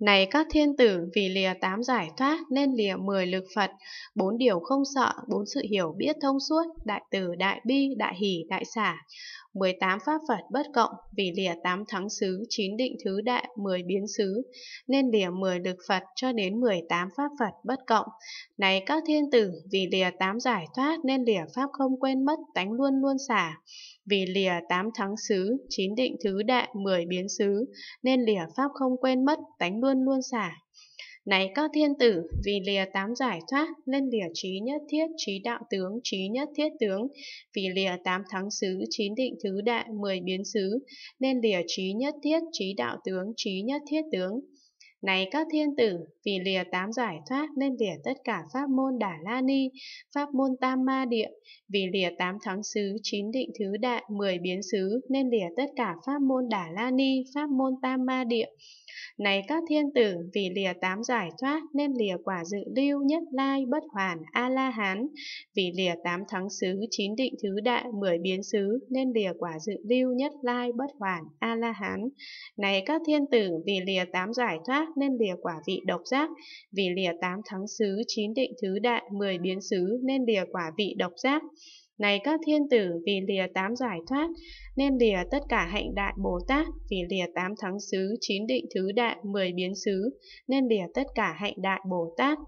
Này các thiên tử, vì lìa 8 giải thoát nên lìa 10 lực Phật, 4 điều không sợ, 4 sự hiểu biết thông suốt, đại từ, đại bi, đại hỷ, đại xả. 18 pháp Phật bất cộng, vì lìa 8 thắng xứ, 9 định thứ đại, 10 biến xứ, nên lìa 10 lực Phật cho đến 18 pháp Phật bất cộng. Này các thiên tử, vì lìa 8 giải thoát nên lìa pháp không quên mất, tánh luôn luôn xả. Vì lìa 8 thắng xứ, 9 định thứ đại, 10 biến xứ, nên lìa pháp không quên mất, tánh luôn luôn xả. Này các thiên tử, vì lìa 8 giải thoát nên lìa trí nhất thiết, trí đạo tướng, trí nhất thiết tướng. Vì lìa 8 thắng xứ, 9 định thứ đại, 10 biến xứ, nên lìa trí nhất thiết, trí đạo tướng, trí nhất thiết tướng. Này các thiên tử, vì lìa 8 giải thoát nên lìa tất cả pháp môn Đà La Ni, pháp môn Tam Ma Địa. Vì lìa 8 thắng xứ, 9 định thứ đại, 10 biến xứ, nên lìa tất cả pháp môn Đà La Ni, pháp môn Tam Ma Địa. Này các thiên tử, vì lìa 8 giải thoát nên lìa quả dự lưu, nhất lai, bất hoàn, A-la-hán. Vì lìa 8 thắng xứ, 9 định thứ đại, 10 biến xứ, nên lìa quả dự lưu, nhất lai, bất hoàn, A-la-hán. Này các thiên tử, vì lìa 8 giải thoát nên lìa quả vị độc giác. Vì lìa 8 thắng xứ, 9 định thứ đại, 10 biến xứ, nên lìa quả vị độc giác. Này các thiên tử, vì lìa 8 giải thoát nên lìa tất cả hạnh đại Bồ Tát. Vì lìa 8 thắng xứ, 9 định thứ đại, 10 biến xứ, nên lìa tất cả hạnh đại Bồ Tát.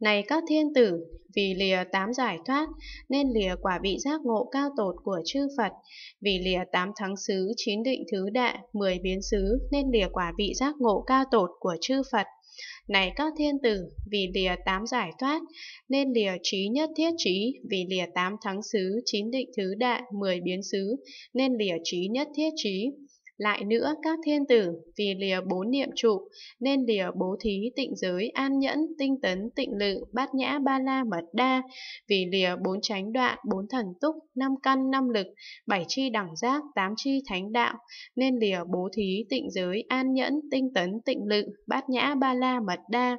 Này các thiên tử, vì lìa 8 giải thoát nên lìa quả vị giác ngộ cao tột của chư Phật. Vì lìa 8 thắng xứ, 9 định thứ đại, 10 biến xứ, nên lìa quả vị giác ngộ cao tột của chư Phật. Này các thiên tử, vì lìa 8 giải thoát nên lìa trí nhất thiết trí. Vì lìa 8 thắng xứ, 9 định thứ đại, 10 biến xứ, nên lìa trí nhất thiết trí. Lại nữa các thiên tử, vì lìa 4 niệm trụ nên lìa bố thí, tịnh giới, an nhẫn, tinh tấn, tịnh lự, bát nhã ba la mật đa. Vì lìa 4 chánh đoạn, 4 thần túc, 5 căn, 5 lực, 7 chi đẳng giác, 8 chi thánh đạo, nên lìa bố thí, tịnh giới, an nhẫn, tinh tấn, tịnh lự, bát nhã ba la mật đa.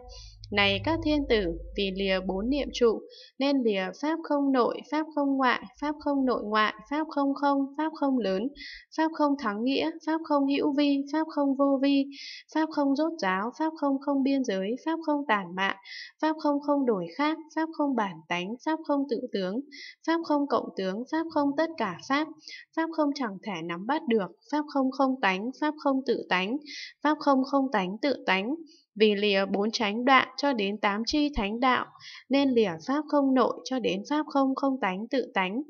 Này các thiên tử, vì lìa 4 niệm trụ nên lìa pháp không nội, pháp không ngoại, pháp không nội ngoại, pháp không không, pháp không lớn, pháp không thắng nghĩa, pháp không hữu vi, pháp không vô vi, pháp không rốt ráo, pháp không không biên giới, pháp không tản mạn, pháp không không đổi khác, pháp không bản tánh, pháp không tự tướng, pháp không cộng tướng, pháp không tất cả pháp, pháp không chẳng thể nắm bắt được, pháp không không tánh, pháp không tự tánh, pháp không không tánh tự tánh. Vì lìa 4 chánh đoạn cho đến 8 chi thánh đạo, nên lìa pháp không nội cho đến pháp không không tánh tự tánh.